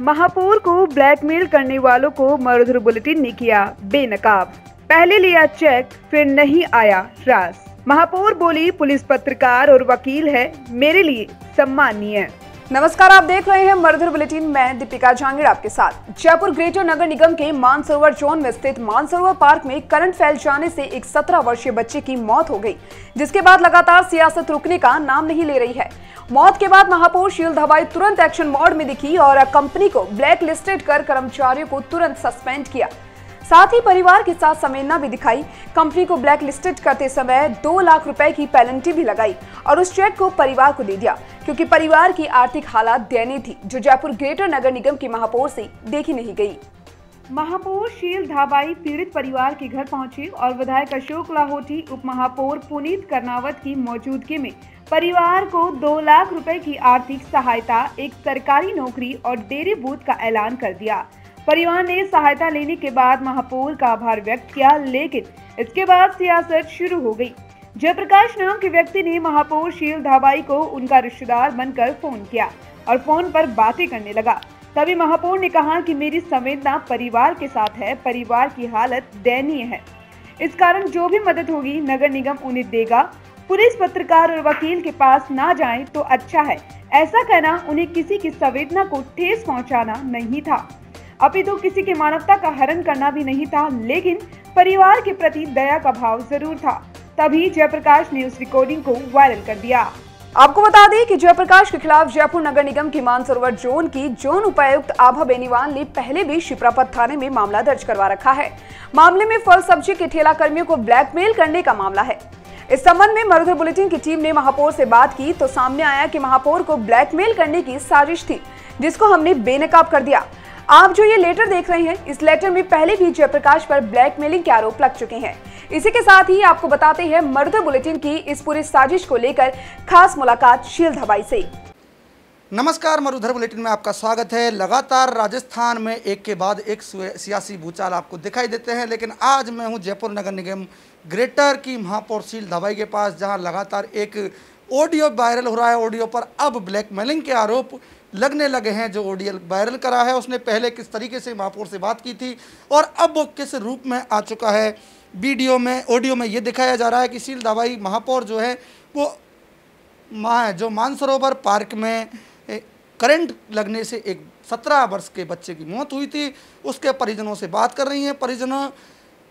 महापौर को ब्लैकमेल करने वालों को मरुधर बुलेटिन ने किया बेनकाब। पहले लिया चेक, फिर नहीं आया रास। महापौर बोली, पुलिस पत्रकार और वकील है, मेरे लिए सम्माननीय। नमस्कार, आप देख रहे हैं मरुधर बुलेटिन। मैं दीपिका जांगिड़ आपके साथ। जयपुर ग्रेटर नगर निगम के मानसरोवर जोन में स्थित मानसरोवर पार्क में करंट फैल जाने से एक 17 वर्षीय बच्चे की मौत हो गई, जिसके बाद लगातार सियासत रुकने का नाम नहीं ले रही है। मौत के बाद महापौर शील धाभाई तुरंत एक्शन मोड में दिखी और कंपनी को ब्लैक लिस्टेड कर कर्मचारियों को तुरंत सस्पेंड किया। साथ ही परिवार के साथ संवेदना भी दिखाई। कंपनी को ब्लैक लिस्टेड करते समय 2 लाख रुपए की पेनल्टी भी लगाई और उस चेक को परिवार को दे दिया, क्योंकि परिवार की आर्थिक हालात दयनीय थी, जो जयपुर ग्रेटर नगर निगम की महापौर से देखी नहीं गई। महापौर शील धाभाई पीड़ित परिवार के घर पहुंचे और विधायक अशोक लाहौटी, उप महापौर पुनीत कर्नावत की मौजूदगी में परिवार को 2 लाख रुपए की आर्थिक सहायता, एक सरकारी नौकरी और डेयरी बूथ का ऐलान कर दिया। परिवार ने सहायता लेने के बाद महापौर का आभार व्यक्त किया, लेकिन इसके बाद सियासत शुरू हो गई। जयप्रकाश नाम के व्यक्ति ने महापौर शील धाभाई को उनका रिश्तेदार बनकर फोन किया और फोन पर बातें करने लगा। तभी महापौर ने कहा कि मेरी संवेदना परिवार के साथ है, परिवार की हालत दयनीय है, इस कारण जो भी मदद होगी नगर निगम उन्हें देगा। पुलिस पत्रकार और वकील के पास ना जाए तो अच्छा है, ऐसा कहना उन्हें किसी की संवेदना को ठेस पहुँचाना नहीं था, अपितु किसी की मानवता का हरण करना भी नहीं था, लेकिन परिवार के प्रति दया का भाव जरूर था। तभी जयप्रकाश ने उस रिकॉर्डिंग को वायरल कर दिया। आपको बता दें कि जयप्रकाश के खिलाफ जयपुर नगर निगम की मानसरोवर जोन की जोन उपायुक्त आभा बेनीवाल ने पहले भी शिप्रापत थाने में मामला दर्ज करवा रखा है। मामले में फल सब्जी के ठेला कर्मियों को ब्लैकमेल करने का मामला है। इस संबंध में मरुधर बुलेटिन की टीम ने महापौर से बात की तो सामने आया कि महापौर को ब्लैकमेल करने की साजिश थी, जिसको हमने बेनकाब कर दिया। आप जो ये लेटर देख रहे हैं, इस लेटर में पहले भी जयप्रकाश पर ब्लैकमेलिंग के आरोप लग चुके हैं। इसी के साथ ही आपको बताते हैं मरुधर बुलेटिन की इस पूरी साजिश को लेकर खास मुलाकात शील धाभाई से। नमस्कार, मरुधर बुलेटिन में आपका स्वागत है। लगातार राजस्थान में एक के बाद एक सियासी भूचाल आपको दिखाई देते हैं, लेकिन आज मैं हूँ जयपुर नगर निगम ग्रेटर की महापौर शील धाभाई के पास, जहाँ लगातार एक ऑडियो वायरल हो रहा है। ऑडियो पर अब ब्लैकमेलिंग के आरोप लगने लगे हैं। जो ऑडियो वायरल करा है उसने पहले किस तरीके से महापौर से बात की थी और अब वो किस रूप में आ चुका है। वीडियो में, ऑडियो में ये दिखाया जा रहा है कि शील धाभाई महापौर जो है वो जो मानसरोवर पार्क में करंट लगने से एक 17 वर्ष के बच्चे की मौत हुई थी, उसके परिजनों से बात कर रही हैं। परिजनों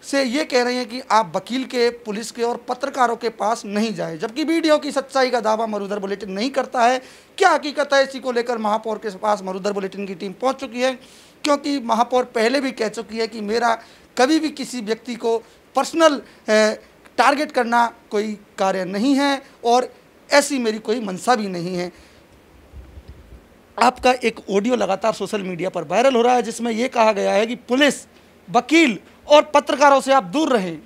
से ये कह रही हैं कि आप वकील के, पुलिस के और पत्रकारों के पास नहीं जाए, जबकि वीडियो की सच्चाई का दावा मरुधर बुलेटिन नहीं करता है। क्या हकीकत है, इसी को लेकर महापौर के पास मरुधर बुलेटिन की टीम पहुंच चुकी है, क्योंकि महापौर पहले भी कह चुकी है कि मेरा कभी भी किसी व्यक्ति को पर्सनल टारगेट करना कोई कार्य नहीं है और ऐसी मेरी कोई मंशा भी नहीं है। आपका एक ऑडियो लगातार सोशल मीडिया पर वायरल हो रहा है, जिसमें यह कहा गया है कि पुलिस, वकील और पत्रकारों से आप दूर रहें।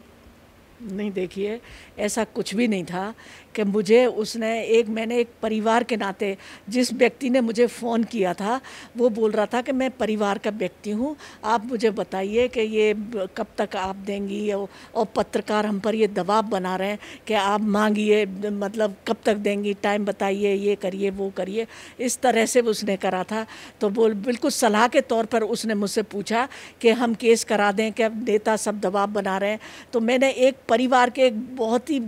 नहीं, देखिए ऐसा कुछ भी नहीं था कि मुझे उसने मैंने एक परिवार के नाते जिस व्यक्ति ने मुझे फ़ोन किया था वो बोल रहा था कि मैं परिवार का व्यक्ति हूँ, आप मुझे बताइए कि ये कब तक आप देंगी, और पत्रकार हम पर ये दबाव बना रहे हैं कि आप मांगिए, मतलब कब तक देंगी, टाइम बताइए, ये करिए वो करिए। इस तरह से उसने करा था। तो बोल बिल्कुल सलाह के तौर पर उसने मुझसे पूछा कि हम केस करा दें, कि अब नेता सब दबाव बना रहे हैं। तो मैंने एक परिवार के एक बहुत ही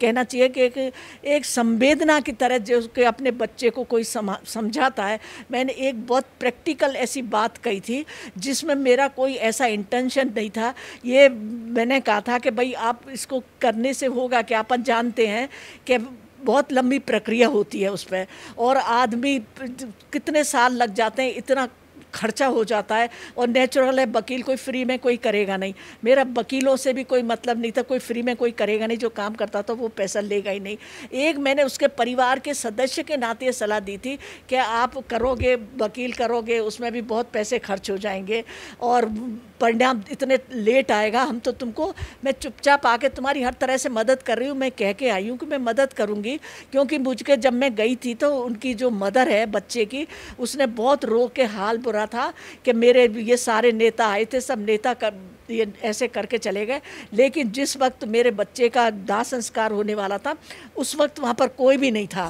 कहना चाहिए कि एक संवेदना की तरह जो कि अपने बच्चे को कोई समझाता है, मैंने एक बहुत प्रैक्टिकल ऐसी बात कही थी जिसमें मेरा कोई ऐसा इंटेंशन नहीं था। ये मैंने कहा था कि भाई आप इसको करने से होगा कि अपन जानते हैं कि बहुत लंबी प्रक्रिया होती है उस पर और आदमी कितने साल लग जाते हैं, इतना खर्चा हो जाता है और नेचुरल है वकील कोई फ्री में कोई करेगा नहीं। मेरा वकीलों से भी कोई मतलब नहीं था, कोई फ्री में कोई करेगा नहीं, जो काम करता था वो पैसा लेगा ही नहीं। एक मैंने उसके परिवार के सदस्य के नाते सलाह दी थी कि आप करोगे, वकील करोगे, उसमें भी बहुत पैसे खर्च हो जाएंगे और परिणाम इतने लेट आएगा। हम तो तुमको, मैं चुपचाप आके तुम्हारी हर तरह से मदद कर रही हूँ, मैं कह के आई हूँ कि मैं मदद करूँगी, क्योंकि मुझके जब मैं गई थी तो उनकी जो मदर है बच्चे की, उसने बहुत रो के हाल बुरा था कि मेरे ये सारे नेता आए थे, सब नेता ये ऐसे करके चले गए। लेकिन जिस वक्त मेरे बच्चे का दाह संस्कार होने वाला था उस वक्त वहाँ पर कोई भी नहीं था,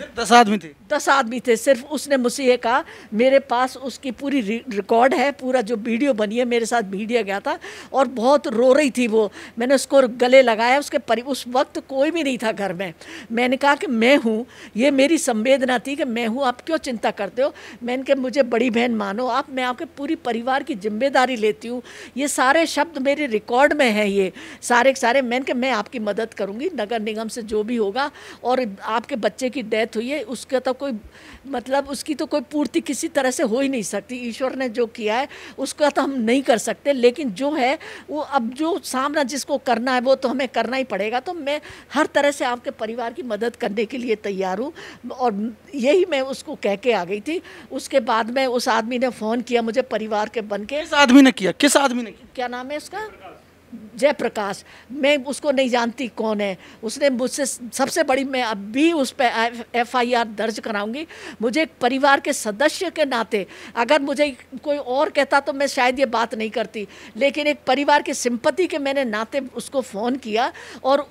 10 आदमी थे। सिर्फ उसने मुझसे ये कहा, मेरे पास उसकी पूरी रिकॉर्ड है, पूरा जो वीडियो बनी है, मेरे साथ मीडिया गया था और बहुत रो रही थी वो। मैंने उसको गले लगाया, उस वक्त कोई भी नहीं था घर में। मैंने कहा कि मैं हूँ, ये मेरी संवेदना थी कि मैं हूँ, आप क्यों चिंता करते हो। मैंने कहा मुझे बड़ी बहन मानो आप, मैं आपके पूरी परिवार की जिम्मेदारी लेती हूँ। ये सारे शब्द मेरे रिकॉर्ड में है, ये सारे सारे। मैंने कहा मैं आपकी मदद करूँगी, नगर निगम से जो भी होगा। और आपके बच्चे की डेथ हुई है, उसका तो कोई मतलब, उसकी तो कोई पूर्ति किसी तरह से हो ही नहीं सकती। ईश्वर ने जो किया है उसका तो हम नहीं कर सकते, लेकिन जो है वो, अब जो सामना जिसको करना है वो तो हमें करना ही पड़ेगा। तो मैं हर तरह से आपके परिवार की मदद करने के लिए तैयार हूँ, और यही मैं उसको कह के आ गई थी। उसके बाद में उस आदमी ने फ़ोन किया मुझे परिवार के बन के। किस आदमी ने किया? क्या नाम है उसका? जयप्रकाश। मैं उसको नहीं जानती कौन है। उसने मुझसे सबसे बड़ी, मैं अब भी उस पर FIR दर्ज कराऊंगी। मुझे एक परिवार के सदस्य के नाते, अगर मुझे कोई और कहता तो मैं शायद ये बात नहीं करती, लेकिन एक परिवार के सिंपैथी के मैंने नाते उसको फ़ोन किया और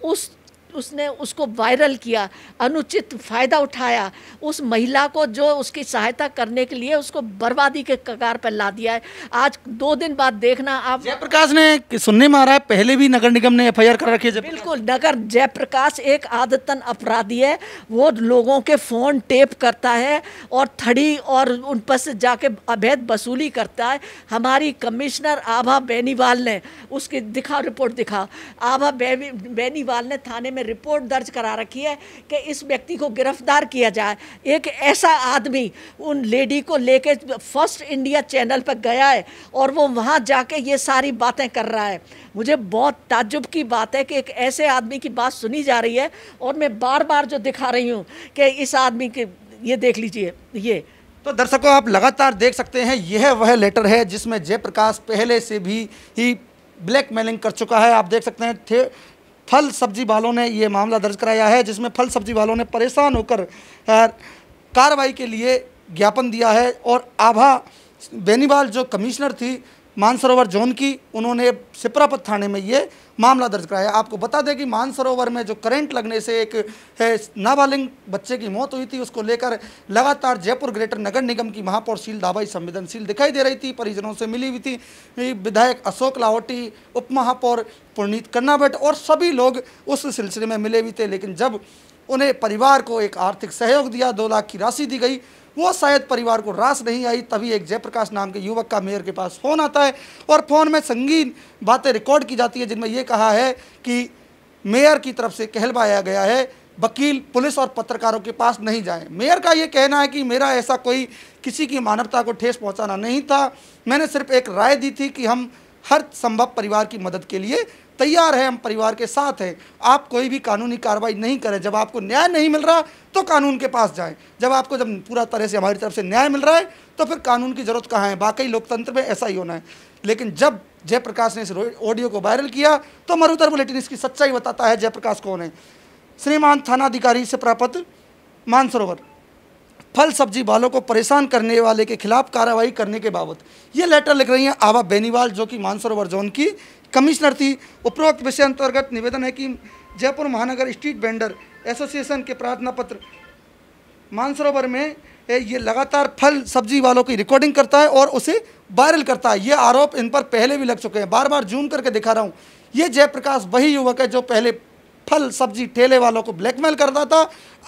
उसने उसको वायरल किया, अनुचित फ़ायदा उठाया। उस महिला को जो उसकी सहायता करने के लिए, उसको बर्बादी के कगार पर ला दिया है। आज 2 दिन बाद देखना आप। जयप्रकाश ने सुनने में आ रहा है पहले भी नगर निगम ने FIR कर रखी है। बिल्कुल, नगर जयप्रकाश एक आदतन अपराधी है। वो लोगों के फ़ोन टेप करता है और ठगी और उन पर से जाके अवैध वसूली करता है। हमारी कमिश्नर आभा बेनीवाल ने उसकी रिपोर्ट दिखा। आभा बेनीवाल ने थाने में रिपोर्ट दर्ज करा रखी है कि इस व्यक्ति को गिरफ्तार किया जाए। एक ऐसा आदमी उन लेडी को लेके फर्स्ट इंडिया चैनल पर गया है और वो वहाँ जाके ये सारी बातें कर रहा है। मुझे बहुत ताज्जुब की बात है कि एक ऐसे आदमी की बात सुनी जा रही है। और मैं बार बार जो दिखा रही हूँ कि इस आदमी के, ये देख लीजिए ये। तो दर्शकों, आप लगातार देख सकते हैं, यह वह लेटर है जिसमें जयप्रकाश पहले से भी ही ब्लैकमेलिंग कर चुका है। आप देख सकते हैं फल सब्जी वालों ने ये मामला दर्ज कराया है, जिसमें फल सब्जी वालों ने परेशान होकर कार्रवाई के लिए ज्ञापन दिया है। और आभा बेनीवाल जो कमिश्नर थी मानसरोवर जोन की, उन्होंने शिप्रापत थाने में ये मामला दर्ज कराया। आपको बता दें कि मानसरोवर में जो करंट लगने से एक नाबालिग बच्चे की मौत हुई थी, उसको लेकर लगातार जयपुर ग्रेटर नगर निगम की महापौर शील धाभाई संवेदनशील दिखाई दे रही थी, परिजनों से मिली हुई थी। विधायक अशोक लाहौटी, उपमहापौर पुनीत कर्नावत और सभी लोग उस सिलसिले में मिले हुए थे। लेकिन जब उन्हें परिवार को एक आर्थिक सहयोग दिया, 2 लाख की राशि दी गई, वो शायद परिवार को रास नहीं आई। तभी एक जयप्रकाश नाम के युवक का मेयर के पास फ़ोन आता है और फ़ोन में संगीन बातें रिकॉर्ड की जाती है, जिनमें यह कहा है कि मेयर की तरफ से कहलवाया गया है वकील, पुलिस और पत्रकारों के पास नहीं जाएं। मेयर का ये कहना है कि मेरा ऐसा कोई किसी की मानवता को ठेस पहुँचाना नहीं था, मैंने सिर्फ एक राय दी थी कि हम हर संभव परिवार की मदद के लिए तैयार है, हम परिवार के साथ हैं, आप कोई भी कानूनी कार्रवाई नहीं करें। जब आपको न्याय नहीं मिल रहा तो कानून के पास जाएं। जब पूरा तरह से हमारी तरफ से न्याय मिल रहा है तो फिर कानून की ज़रूरत कहाँ है। वाकई लोकतंत्र में ऐसा ही होना है। लेकिन जब जयप्रकाश ने इस ऑडियो को वायरल किया तो मरुधर बुलेटिन इसकी सच्चाई बताता है। जयप्रकाश कौन है? श्रीमान थानाधिकारी शिप्रापत मानसरोवर, फल सब्जी वालों को परेशान करने वाले के खिलाफ कार्रवाई करने के बाबत ये लेटर लिख रही हैं आभा बेनीवाल, जो कि मानसरोवर जोन की कमिश्नर थी। उपरोक्त विषय अंतर्गत निवेदन है कि जयपुर महानगर स्ट्रीट वेंडर एसोसिएशन के प्रार्थना पत्र, मानसरोवर में ये लगातार फल सब्जी वालों की रिकॉर्डिंग करता है और उसे वायरल करता है। ये आरोप इन पर पहले भी लग चुके हैं। बार बार जूम करके दिखा रहा हूँ। ये जयप्रकाश वही युवक है जो पहले फल सब्जी ठेले वालों को ब्लैकमेल करता था,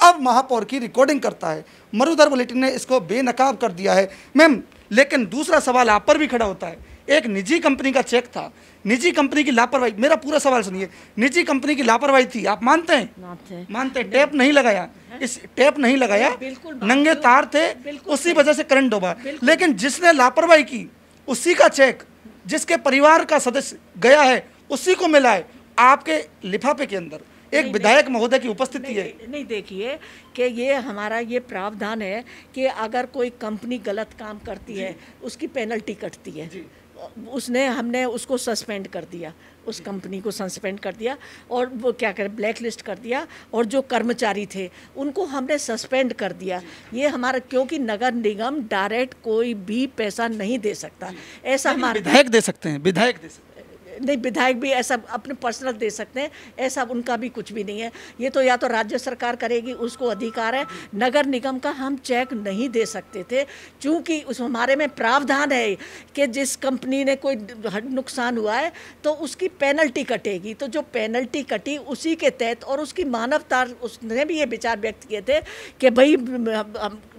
अब महापौर की रिकॉर्डिंग करता है। मरुधर बुलेटिन ने इसको बेनकाब कर दिया है। मैम, लेकिन दूसरा सवाल आप पर भी खड़ा होता है। एक निजी कंपनी का चेक था, निजी कंपनी की लापरवाही, मेरा पूरा सवाल सुनिए, निजी कंपनी की लापरवाही थी, आप मानते हैं? मानते हैं। टेप नहीं लगाया, टेप नहीं लगाया, नंगे तार थे, उसी वजह से करंट डूबा। लेकिन जिसने लापरवाही की उसी का चेक, जिसके परिवार का सदस्य गया है उसी को मिला है। आपके लिफाफे के अंदर एक विधायक महोदय की उपस्थिति है। नहीं, देखिए कि ये हमारा ये प्रावधान है कि अगर कोई कंपनी गलत काम करती है उसकी पेनल्टी कटती है। हमने उसको सस्पेंड कर दिया, उस कंपनी को सस्पेंड कर दिया और वो क्या करें, ब्लैक लिस्ट कर दिया। और जो कर्मचारी थे उनको हमने सस्पेंड कर दिया। ये हमारा, क्योंकि नगर निगम डायरेक्ट कोई भी पैसा नहीं दे सकता, ऐसा हमारे विधायक दे सकते हैं। नहीं, विधायक भी ऐसा अपने पर्सनल दे सकते हैं, ऐसा उनका भी कुछ भी नहीं है। ये तो या तो राज्य सरकार करेगी, उसको अधिकार है, नगर निगम का हम चेक नहीं दे सकते थे क्योंकि उस हमारे में प्रावधान है कि जिस कंपनी ने कोई नुकसान हुआ है तो उसकी पेनल्टी कटेगी। तो जो पेनल्टी कटी उसी के तहत, और उसकी मानवता, उसने भी ये विचार व्यक्त किए थे कि भाई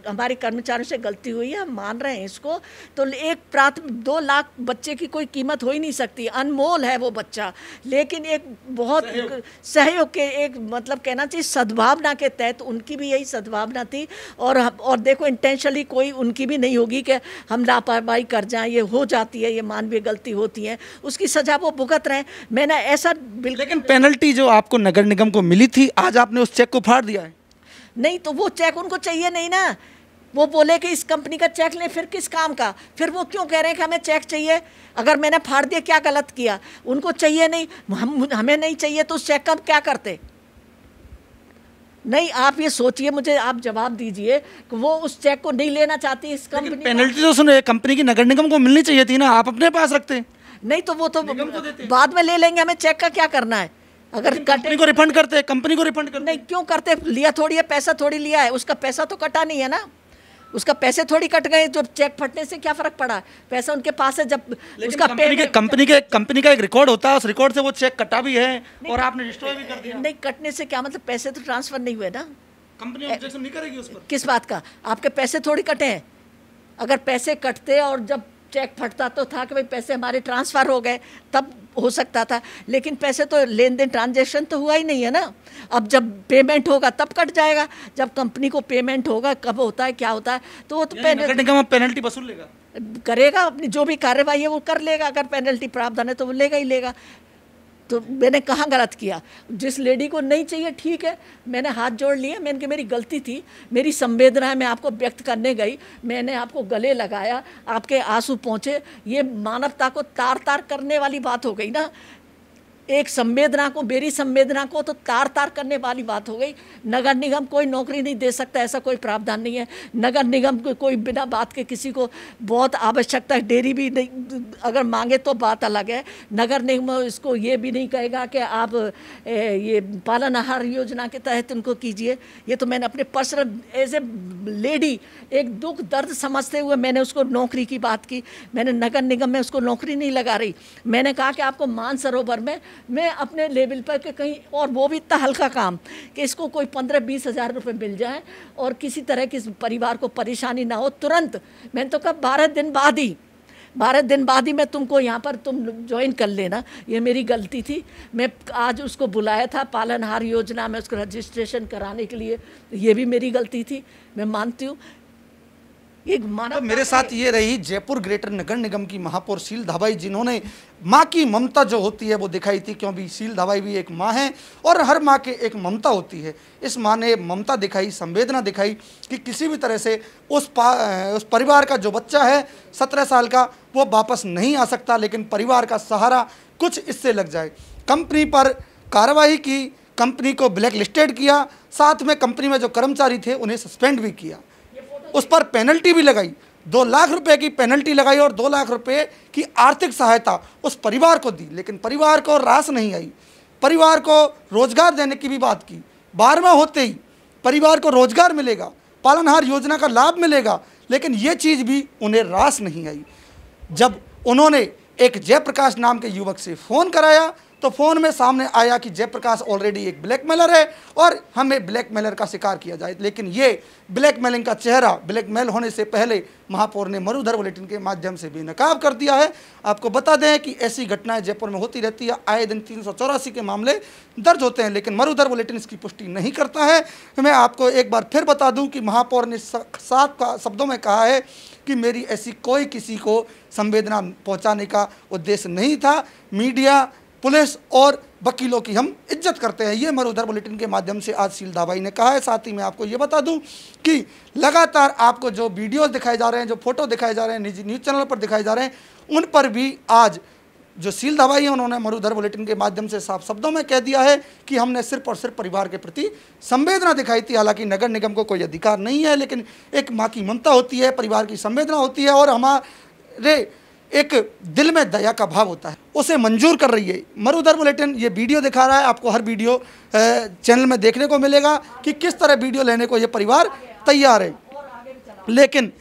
हमारे कर्मचारियों से गलती हुई है, हम मान रहे हैं इसको। तो एक 2 लाख बच्चे की कोई कीमत हो ही नहीं सकती, अनमोल है वो बच्चा, लेकिन एक बहुत सहयोग के एक मतलब कहना चाहिए सद्भावना के तहत, उनकी भी यही सद्भावना थी। और देखो इंटेंशनली कोई उनकी भी नहीं होगी कि हम लापरवाही कर जाएं, ये हो जाती है, ये मानवीय गलती होती है, उसकी सजा वो भुगत रहे। मैंने ऐसा बिल्कुल, लेकिन पेनल्टी जो आपको नगर निगम को मिली थी, आज आपने उस चेक को फाड़ दिया है। नहीं तो वो चेक उनको चाहिए नहीं ना, वो बोले कि इस कंपनी का चेक लें, फिर किस काम का, फिर वो क्यों कह रहे हैं कि हमें चेक चाहिए? अगर मैंने फाड़ दिया, क्या गलत किया? उनको चाहिए नहीं, हमें नहीं चाहिए तो उस चेक का क्या करते? नहीं, आप ये सोचिए, मुझे आप जवाब दीजिए कि वो उस चेक को नहीं लेना चाहती इस कंपनी। पेनल्टी तो सुनो, कंपनी की नगर निगम को मिलनी चाहिए थी ना, आप अपने पास रखते नहीं तो वो तो बाद में ले लेंगे, हमें चेक का क्या करना है? अगर कंपनी को रिफंड करते नहीं, क्यों करते? लिया थोड़ी है, पैसा थोड़ी लिया है, उसका पैसा तो कटा नहीं है ना, उसका पैसे थोड़ी कट गए, जो चेक फटने से क्या फर्क पड़ा? पैसा उनके पास है, जब उसका कंपनी का एक रिकॉर्ड होता है, उस रिकॉर्ड से वो चेक कटा भी है और आपने डिस्ट्रॉय भी कर दिया। नहीं, कटने से क्या मतलब, पैसे तो ट्रांसफर नहीं हुए ना, कंपनी ऑब्जेक्शन नहीं करेगी उस पर। किस बात का? आपके पैसे थोड़ी कटे हैं, अगर पैसे कटते और जब चेक फटता तो था कि भाई पैसे हमारे ट्रांसफ़र हो गए, तब हो सकता था, लेकिन पैसे तो लेन देन ट्रांजेक्शन तो हुआ ही नहीं है ना। अब जब पेमेंट होगा तब कट जाएगा, जब कंपनी को पेमेंट होगा, कब होता है, क्या होता है, तो वो तो पेनल्टी वसूल लेगा, करेगा अपनी जो भी कार्रवाई है वो कर लेगा। अगर पेनल्टी प्रावधान है तो वो लेगा ही लेगा। तो मैंने कहाँ गलत किया? जिस लेडी को नहीं चाहिए, ठीक है, मैंने हाथ जोड़ लिए, मैंने कि मेरी गलती थी, मेरी संवेदना है, मैं आपको व्यक्त करने गई, मैंने आपको गले लगाया, आपके आंसू पहुँचे, ये मानवता को तार तार करने वाली बात हो गई ना। एक संवेदना को, मेरी संवेदना को तो तार तार करने वाली बात हो गई। नगर निगम कोई नौकरी नहीं दे सकता, ऐसा कोई प्रावधान नहीं है। नगर निगम को कोई बिना बात के किसी को, बहुत आवश्यकता है, डेयरी भी नहीं अगर मांगे तो बात अलग है, नगर निगम इसको ये भी नहीं कहेगा कि आप ये पालन आहार योजना के तहत उनको कीजिए। ये तो मैंने अपने पर्सनल एज ए लेडी एक दुख दर्द समझते हुए मैंने उसको नौकरी की बात की। मैंने नगर निगम में उसको नौकरी नहीं लगा रही, मैंने कहा कि आपको मानसरोवर में मैं अपने लेवल पर के कहीं और, वो भी इतना हल्का काम कि इसको कोई 15-20 हज़ार रुपये मिल जाए और किसी तरह किस परिवार को परेशानी ना हो। तुरंत मैंने तो कहा 12 दिन बाद ही मैं तुमको यहाँ पर तुम ज्वाइन कर लेना, ये मेरी गलती थी। मैं आज उसको बुलाया था पालनहार योजना में उसको रजिस्ट्रेशन कराने के लिए, ये भी मेरी गलती थी, मैं मानती हूँ। एक मानव तो मेरे साथ ये रही जयपुर ग्रेटर नगर निगम की महापौर शील धाभाई, जिन्होंने माँ की ममता जो होती है वो दिखाई थी, क्योंकि शील धाभाई भी एक माँ हैं और हर माँ के एक ममता होती है। इस माँ ने ममता दिखाई, संवेदना दिखाई कि किसी भी तरह से उस परिवार का जो बच्चा है 17 साल का, वो वापस नहीं आ सकता, लेकिन परिवार का सहारा कुछ इससे लग जाए। कंपनी पर कार्रवाई की, कंपनी को ब्लैक लिस्टेड किया, साथ में कंपनी में जो कर्मचारी थे उन्हें सस्पेंड भी किया, उस पर पेनल्टी भी लगाई, 2 लाख रुपए की पेनल्टी लगाई और 2 लाख रुपए की आर्थिक सहायता उस परिवार को दी, लेकिन परिवार को रास नहीं आई। परिवार को रोजगार देने की भी बात की, 12वां होते ही परिवार को रोजगार मिलेगा, पालनहार योजना का लाभ मिलेगा, लेकिन ये चीज़ भी उन्हें रास नहीं आई। जब उन्होंने एक जयप्रकाश नाम के युवक से फ़ोन कराया तो फ़ोन में सामने आया कि जयप्रकाश ऑलरेडी एक ब्लैकमेलर है और हमें ब्लैकमेलर का शिकार किया जाए, लेकिन ये ब्लैकमेलिंग का चेहरा ब्लैकमेल होने से पहले महापौर ने मरुधर बुलेटिन के माध्यम से बेनकाब कर दिया है। आपको बता दें कि ऐसी घटनाएं जयपुर में होती रहती है, आए दिन 384 के मामले दर्ज होते हैं, लेकिन मरुधर बुलेटिन इसकी पुष्टि नहीं करता है। मैं आपको एक बार फिर बता दूँ कि महापौर ने साफ शब्दों में कहा है कि मेरी ऐसी कोई किसी को संवेदना पहुँचाने का उद्देश्य नहीं था, मीडिया, पुलिस और वकीलों की हम इज्जत करते हैं, ये मरुधर बुलेटिन के माध्यम से आज शील धाभाई ने कहा है। साथ ही मैं आपको ये बता दूं कि लगातार आपको जो वीडियोस दिखाए जा रहे हैं, जो फोटो दिखाए जा रहे हैं, निजी न्यूज़ चैनल पर दिखाए जा रहे हैं, उन पर भी आज जो शील धाभाई है उन्होंने मरुधर बुलेटिन के माध्यम से साफ शब्दों में कह दिया है कि हमने सिर्फ और सिर्फ परिवार के प्रति संवेदना दिखाई थी। हालांकि नगर निगम को कोई अधिकार नहीं है, लेकिन एक माँ की ममता होती है, परिवार की संवेदना होती है और हमारे एक दिल में दया का भाव होता है, उसे मंजूर कर रही है। मरुधर बुलेटिन ये वीडियो दिखा रहा है, आपको हर वीडियो चैनल में देखने को मिलेगा कि किस तरह वीडियो लेने को ये परिवार तैयार है। लेकिन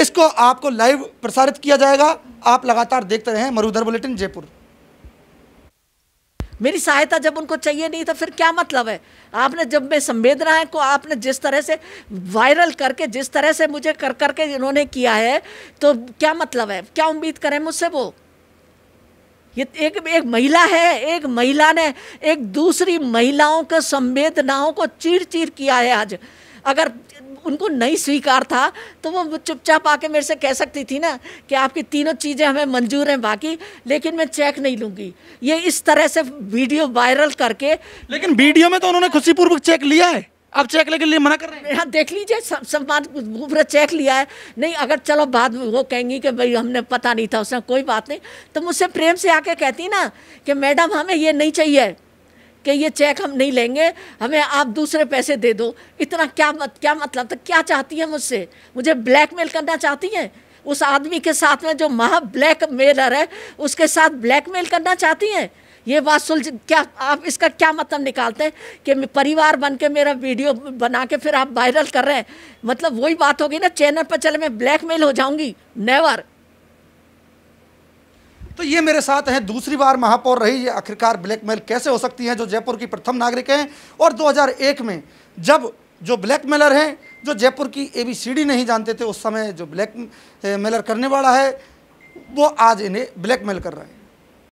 इसको आपको लाइव प्रसारित किया जाएगा, आप लगातार देखते रहें मरुधर बुलेटिन जयपुर। मेरी सहायता जब उनको चाहिए नहीं था फिर क्या मतलब है? आपने जब मैं संवेदनाएं को आपने जिस तरह से वायरल करके जिस तरह से मुझे कर करके इन्होंने किया है तो क्या मतलब है? क्या उम्मीद करें मुझसे वो? ये एक महिला है, एक महिला ने एक दूसरी महिलाओं के संवेदनाओं को चीर चीर किया है। आज अगर उनको नहीं स्वीकार था तो वो चुपचाप आके मेरे से कह सकती थी ना कि आपकी तीनों चीज़ें हमें मंजूर हैं बाकी, लेकिन मैं चेक नहीं लूँगी। ये इस तरह से वीडियो वायरल करके, लेकिन वीडियो में तो उन्होंने खुशीपूर्वक चेक लिया है, अब चेक लेने के लिए मना कर रहे हैं। हाँ देख लीजिए, सम्मान पूरा चेक लिया है। नहीं अगर चलो बाद वो कहेंगी कि भाई हमने पता नहीं था, उसने कोई बात नहीं, तो मुझसे प्रेम से आके कहती ना कि मैडम हमें ये नहीं चाहिए कि ये चेक हम नहीं लेंगे, हमें आप दूसरे पैसे दे दो। इतना क्या मतलब था? क्या चाहती है मुझसे? मुझे ब्लैकमेल करना चाहती है उस आदमी के साथ में जो महा ब्लैकमेलर है, उसके साथ ब्लैकमेल करना चाहती हैं। ये बात सुलझ, क्या आप इसका क्या मतलब निकालते हैं कि परिवार बन के मेरा वीडियो बना के फिर आप वायरल कर रहे हैं? मतलब वही बात होगी ना, चैनल पर चले मैं ब्लैकमेल हो जाऊँगी, नेवर। तो ये मेरे साथ हैं दूसरी बार महापौर रही, ये आखिरकार ब्लैकमेल कैसे हो सकती हैं जो जयपुर की प्रथम नागरिक हैं। और 2001 में जब जो ब्लैकमेलर हैं, जो जयपुर की ABCD नहीं जानते थे, उस समय जो ब्लैकमेलर करने वाला है वो आज इन्हें ब्लैकमेल कर रहा है।